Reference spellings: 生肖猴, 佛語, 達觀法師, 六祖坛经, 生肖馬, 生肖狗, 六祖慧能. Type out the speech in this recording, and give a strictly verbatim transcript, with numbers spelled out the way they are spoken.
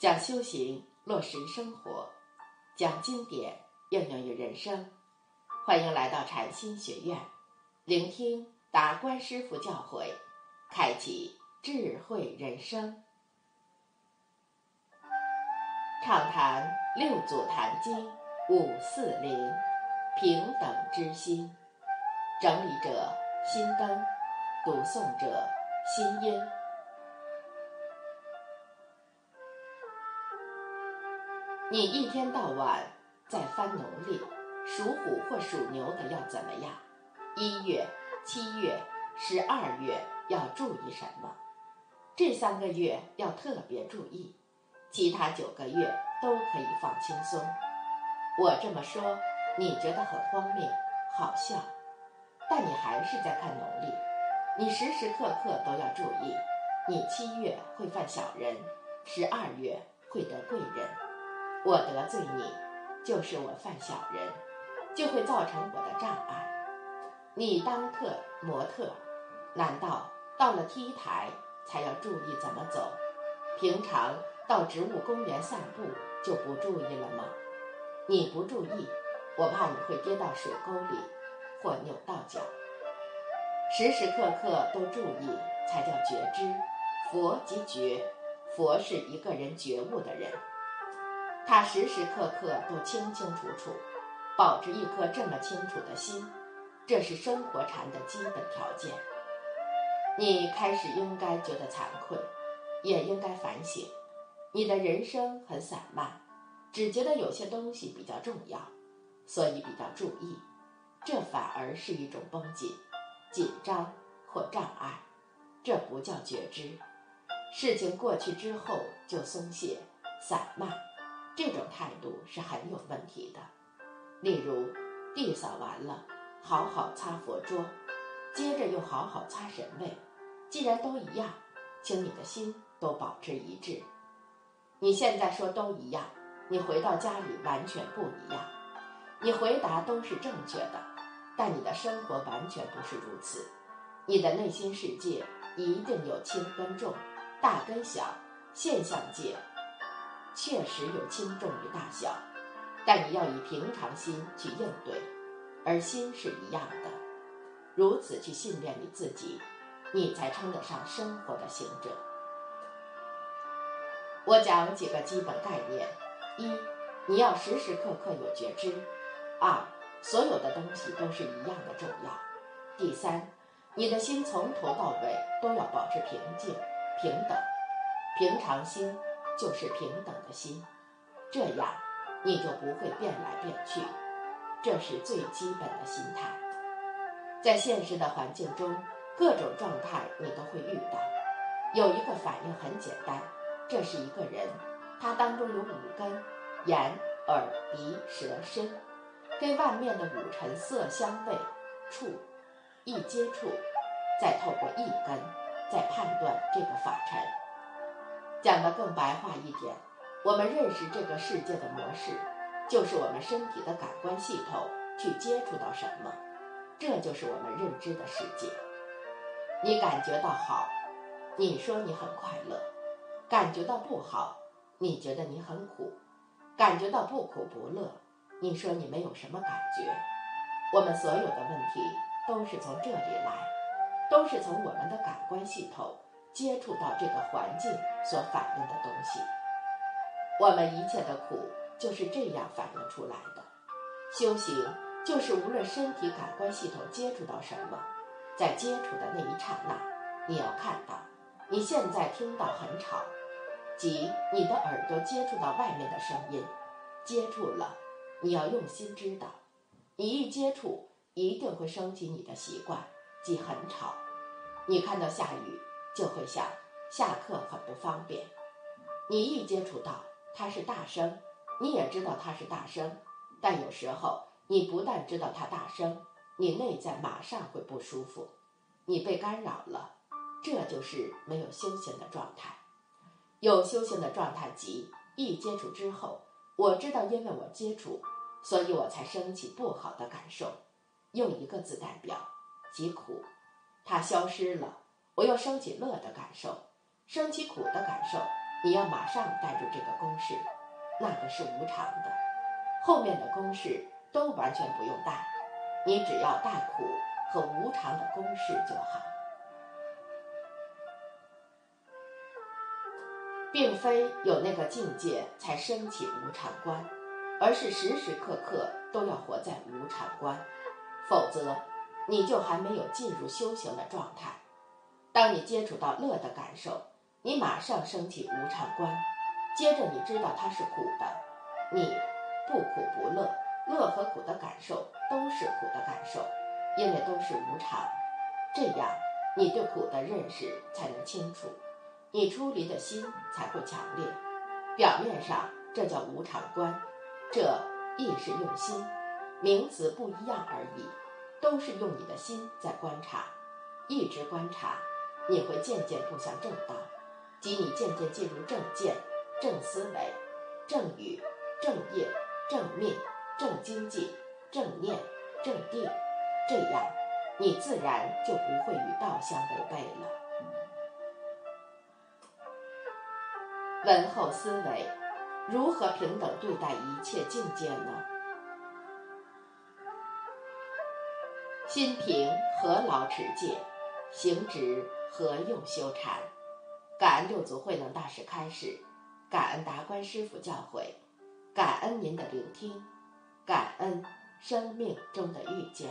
讲修行，落实生活，讲经典，应用于人生。欢迎来到禅心学院，聆听达观师父教诲，开启智慧人生。畅谈六祖坛经五四零，平等之心。整理者心灯，读诵者心音。你一天到晚在翻农历、属虎或属牛的要怎么样？一月、七月、十二月要注意什么？这三个月要特别注意，其他九个月都可以放轻松。我这么说，你觉得很荒谬、好笑，但你还是在看农历，你时时刻刻都要注意。你七月会犯小人，十二月会得贵人。我得罪你，就是我犯小人，就会造成我的障碍。你当特模特，难道到了 T 台才要注意怎么走？平常到植物公园散步就不注意了吗？你不注意，我怕你会跌到水沟里，或扭到脚。时时刻刻都注意，才叫觉知。佛即觉，佛是一个人觉悟的人，他时时刻刻都清清楚楚，保持一颗这么清楚的心，这是生活禅的基本条件。你开始应该觉得惭愧，也应该反省，你的人生很散漫，只觉得有些东西比较重要，所以比较注意，这反而是一种绷紧、紧张或障碍，这不叫觉知。事情过去之后就松懈、散漫，这种态度是很有问题的。例如地扫完了，好好擦佛桌，接着又好好擦神位，既然都一样，请你的心都保持一致。你现在说都一样，你回到家里完全不一样。你回答都是正确的，但你的生活完全不是如此。你的内心世界一定有轻跟重、大跟小，现象界确实有轻重与大小，但你要以平常心去应对，而心是一样的。如此去训练你自己，你才称得上生活的行者。我讲几个基本概念：一，你要时时刻刻有觉知；二，所有的东西都是一样的重要；第三，你的心从头到尾都要保持平静、平等。平常心就是平等的心，这样你就不会变来变去，这是最基本的心态。在现实的环境中，各种状态你都会遇到。有一个反应很简单，这是一个人，他当中有五根：眼、耳、鼻、舌、身，跟外面的五尘色香味触一接触，再透过一根，再判断这个法尘。讲得更白话一点，我们认识这个世界的模式，就是我们身体的感官系统去接触到什么，这就是我们认知的世界。你感觉到好，你说你很快乐；感觉到不好，你觉得你很苦；感觉到不苦不乐，你说你没有什么感觉。我们所有的问题都是从这里来，都是从我们的感官系统接触到这个环境所反映的东西。我们一切的苦就是这样反映出来的。修行就是无论身体感官系统接触到什么，在接触的那一刹那，你要看到你现在听到很吵，即你的耳朵接触到外面的声音，接触了，你要用心知道，你一接触一定会升起你的习惯，即很吵。你看到下雨就会想下课很不方便，你一接触到它是大声，你也知道它是大声，但有时候你不但知道它大声，你内在马上会不舒服，你被干扰了，这就是没有修行的状态。有修行的状态即一接触之后，我知道因为我接触，所以我才升起不好的感受，用一个字代表，即苦。它消失了，我又升起乐的感受，升起苦的感受，你要马上带住这个公式，那个是无常的，后面的公式都完全不用带，你只要带苦和无常的公式就好。并非有那个境界才升起无常观，而是时时刻刻都要活在无常观，否则你就还没有进入修行的状态。当你接触到乐的感受，你马上升起无常观，接着你知道它是苦的，你不苦不乐，乐和苦的感受都是苦的感受，因为都是无常。这样你对苦的认识才能清楚，你出离的心才会强烈。表面上这叫无常观，这亦是用心，名词不一样而已，都是用你的心在观察。一直观察，你会渐渐步向正道，即你渐渐进入正见、正思维、正语、正业、正命、正经济、正念、正定，这样你自然就不会与道相违背了。文后思维，如何平等对待一切境界呢？心平何劳持戒，行止何用修禅。感恩六祖慧能大师开示，感恩达观师父教诲，感恩您的聆听，感恩生命中的遇见。